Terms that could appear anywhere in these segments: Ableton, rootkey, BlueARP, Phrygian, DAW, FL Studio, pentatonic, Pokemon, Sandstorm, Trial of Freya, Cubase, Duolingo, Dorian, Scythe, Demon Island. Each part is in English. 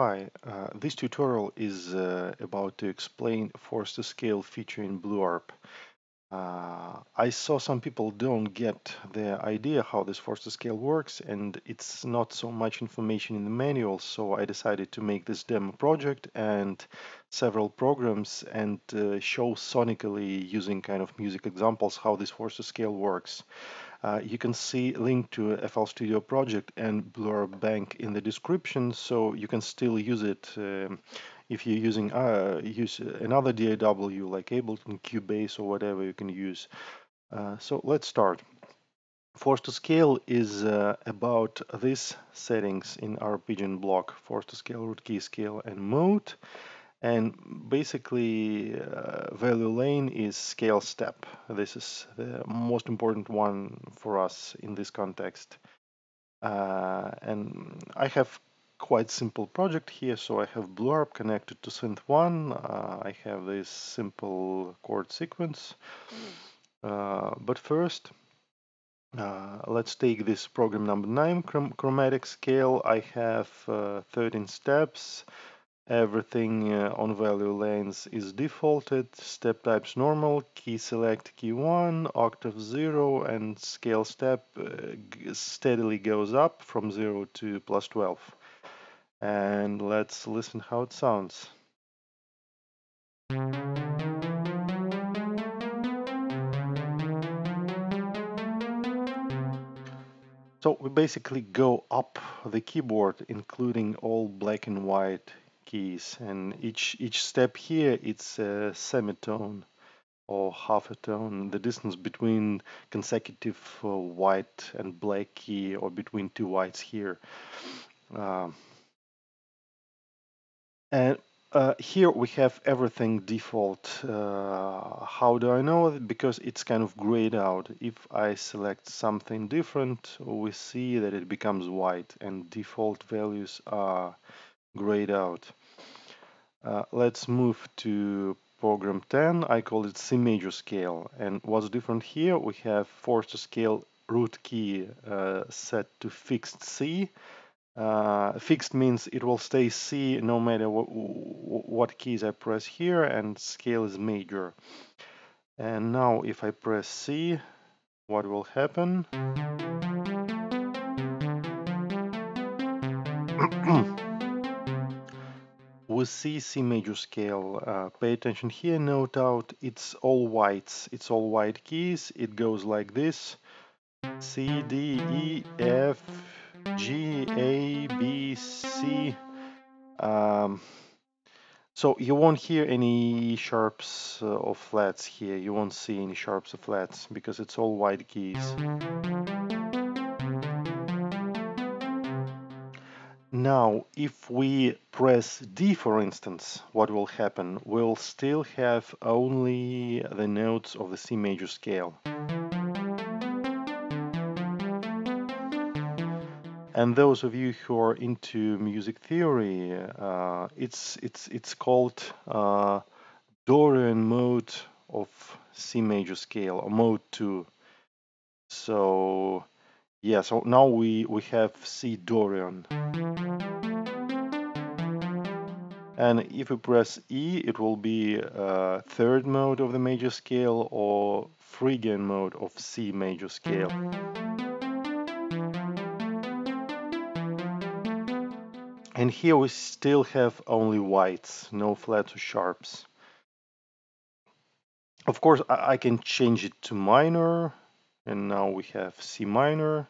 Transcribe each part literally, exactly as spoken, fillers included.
Hi, uh, this tutorial is uh, about to explain force to scale feature in BlueARP. Uh, I saw some people don't get the idea how this force to scale works, and it's not so much information in the manual, so I decided to make this demo project and several programs and uh, show sonically using kind of music examples how this force to scale works. Uh, you can see a link to F L Studio project and BlueARP Bank in the description, so you can still use it um, if you're using uh, use another D A W like Ableton, Cubase, or whatever you can use. Uh, so let's start. Force to scale is uh, about these settings in our pigeon block: force to scale, rootkey, scale, and mode. And basically, uh, value lane is scale step. This is the most important one for us in this context. Uh, and I have quite simple project here. So I have BlueARP connected to synth one. Uh, I have this simple chord sequence. Uh, but first, uh, let's take this program number nine, chrom chromatic scale. I have uh, thirteen steps. Everything uh, on value lanes is defaulted, step types normal, key select key one, octave zero, and scale step uh, steadily goes up from zero to plus twelve. And let's listen how it sounds. So we basically go up the keyboard, including all black and white keys, and each each step here it's a semitone or half a tone, the distance between consecutive uh, white and black key, or between two whites here. Uh, and uh, here we have everything default. Uh, how do I know? Because it's kind of grayed out. If I select something different, we see that it becomes white, and default values are grayed out. Uh, let's move to program ten. I call it C major scale, and what's different here, we have force to scale root key uh, set to fixed C. Uh, fixed means it will stay C no matter what, what keys I press here, and scale is major. And now if I press C, what will happen? We see C major scale. Uh, pay attention here, note out, it's all whites, it's all white keys. It goes like this: C, D, E, F, G, A, B, C. Um, so you won't hear any sharps uh, or flats here, you won't see any sharps or flats because it's all white keys. Now, if we press D, for instance, what will happen? We'll still have only the notes of the C major scale. And those of you who are into music theory, uh, it's it's it's called uh, Dorian mode of C major scale, or mode two. So yeah, so now we, we have C Dorian. And if we press E, it will be uh, third mode of the major scale, or Phrygian mode of C major scale. And here we still have only whites, no flats or sharps. Of course, I, I can change it to minor. And now we have C minor,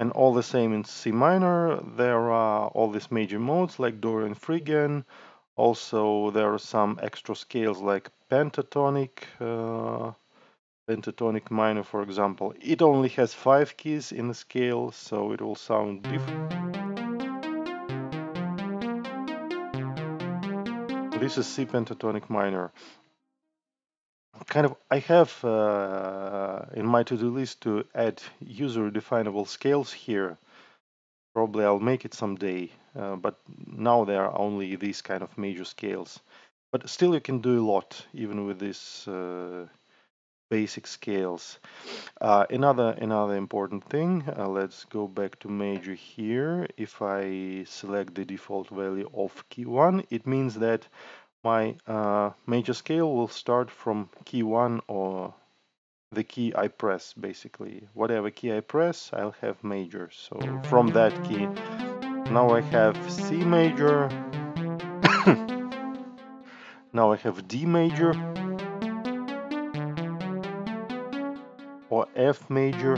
and all the same in C minor there are all these major modes like Dorian, Phrygian. Also there are some extra scales like pentatonic, uh, pentatonic minor, for example. It only has five keys in the scale, so it will sound different. This is C pentatonic minor. Kind of, I have uh, in my to-do list to add user-definable scales here. Probably I'll make it someday, uh, but now there are only these kind of major scales. But still you can do a lot, even with this uh, basic scales. Uh, another another important thing, uh, let's go back to major here. If I select the default value of key one, it means that my uh, major scale will start from key one, or the key I press, basically. Whatever key I press, I'll have major. So from that key, now I have C major, now I have D major, or F major,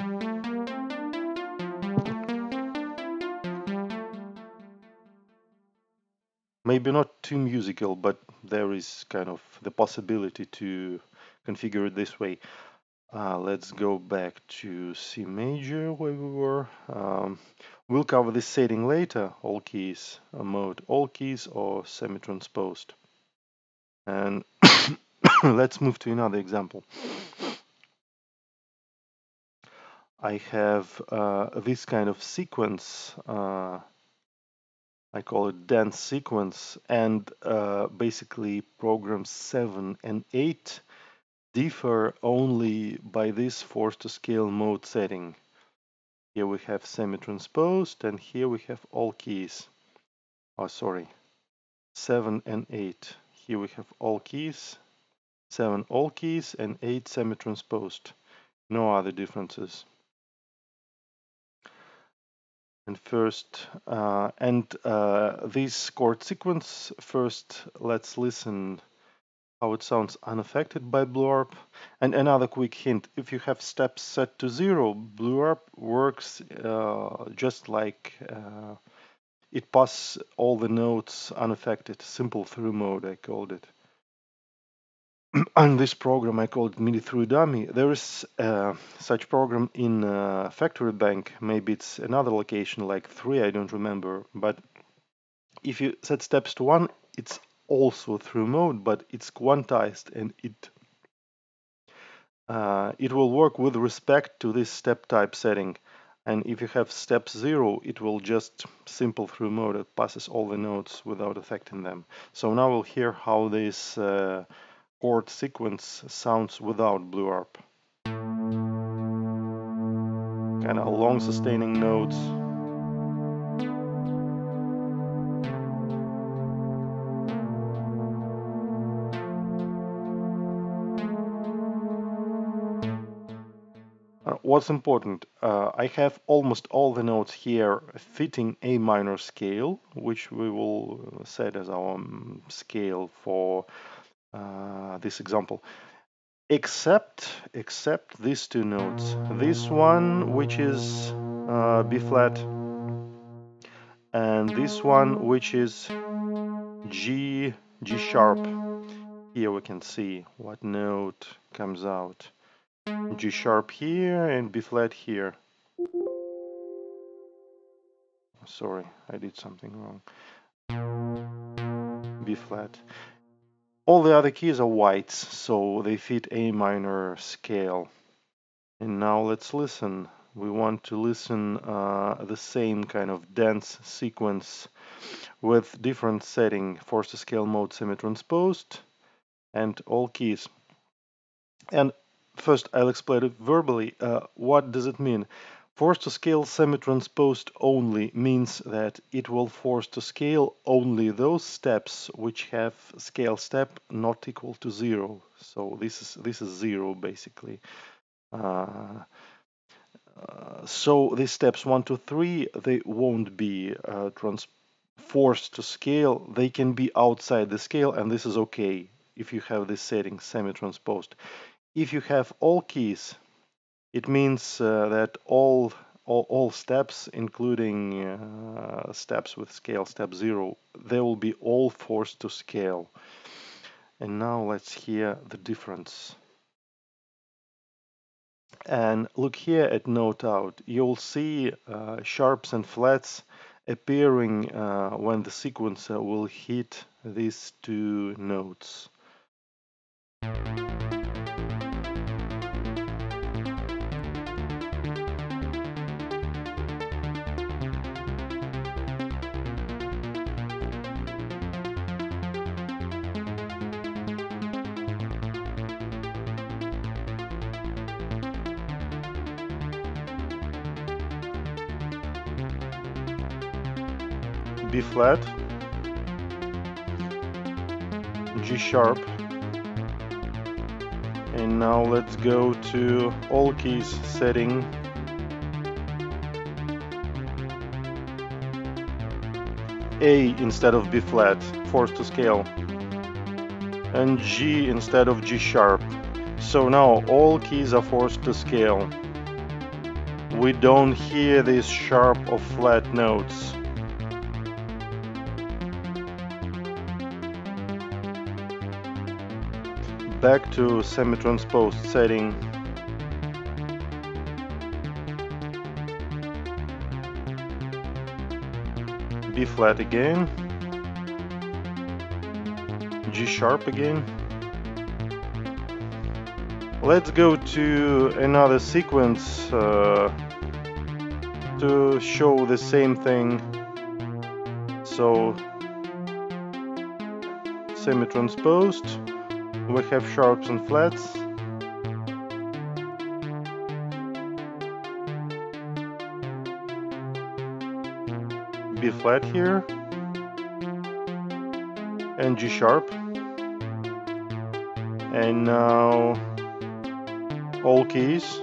maybe not too musical, but there is kind of the possibility to configure it this way. Uh, let's go back to C major where we were. Um, we'll cover this setting later, all keys mode, all keys or semi-transposed. And let's move to another example. I have uh, this kind of sequence, uh, I call it dance sequence, and uh, basically programs seven and eight differ only by this force to scale mode setting. Here we have semi-transposed, and here we have all keys. Oh, sorry, seven and eight. Here we have all keys, seven all keys, and eight semi-transposed. No other differences. And first, uh, and uh, this chord sequence, first let's listen how it sounds unaffected by BlueARP. And another quick hint, if you have steps set to zero, BlueARP works uh, just like uh, it passes all the notes unaffected, simple through mode I called it. On this program I called MIDI through dummy. There is uh, such program in uh, Factory Bank, maybe it's another location like three, I don't remember, but if you set steps to one, it's also through mode, but it's quantized, and it uh, it will work with respect to this step type setting. And if you have step zero, it will just simple through mode. It passes all the notes without affecting them. So now we'll hear how this uh, chord sequence sounds without BlueARP. Kind of long sustaining notes. What's important, uh, I have almost all the notes here fitting a minor scale, which we will set as our scale for uh, this example, except except these two notes, this one which is uh, B flat, and this one which is G, G sharp. Here we can see what note comes out. G sharp here and B flat here. Sorry, I did something wrong. B flat. All the other keys are whites, so they fit a minor scale. And now let's listen. We want to listen uh, the same kind of dance sequence with different setting, force to scale mode, semi-transposed, and all keys. And first, I'll explain it verbally. Uh, what does it mean? Force to scale semi-transposed only means that it will force to scale only those steps which have scale step not equal to zero. So this is this is zero basically. Uh, uh, so these steps one to three, they won't be uh, trans forced to scale. They can be outside the scale, and this is okay if you have this setting semi-transposed. If you have all keys, it means uh, that all, all all steps, including uh, steps with scale step zero, they will be all forced to scale. And now let's hear the difference. And look here at note out. You'll see uh, sharps and flats appearing uh, when the sequencer will hit these two notes. B flat, G sharp, and now let's go to all keys setting, A instead of B flat, forced to scale, and G instead of G sharp. So now all keys are forced to scale. We don't hear these sharp or flat notes. Back to semi-transposed setting. B flat again. G sharp again. Let's go to another sequence uh, to show the same thing. So semi-transposed. We have sharps and flats. B flat here. And G sharp. And now all keys.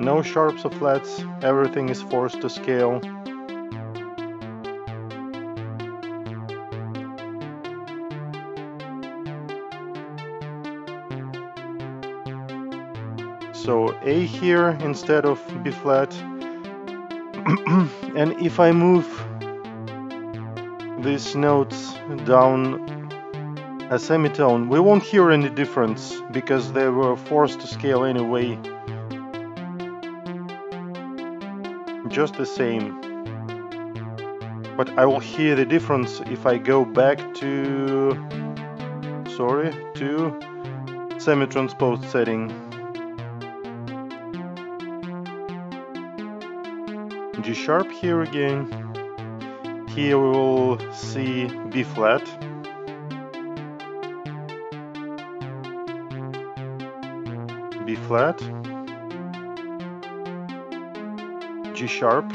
No sharps or flats. Everything is forced to scale. So A here instead of B flat. And if I move these notes down a semitone, we won't hear any difference because they were forced to scale anyway. Just the same. But I will hear the difference if I go back to sorry, to semi-transposed setting. G sharp here again. Here we will see B flat. B flat. G sharp.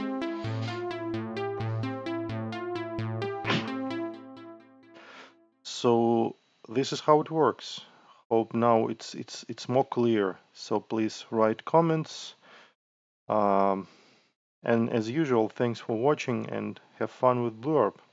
So this is how it works. Hope now it's it's it's more clear. So please write comments. Um, And as usual, thanks for watching and have fun with BlueARP.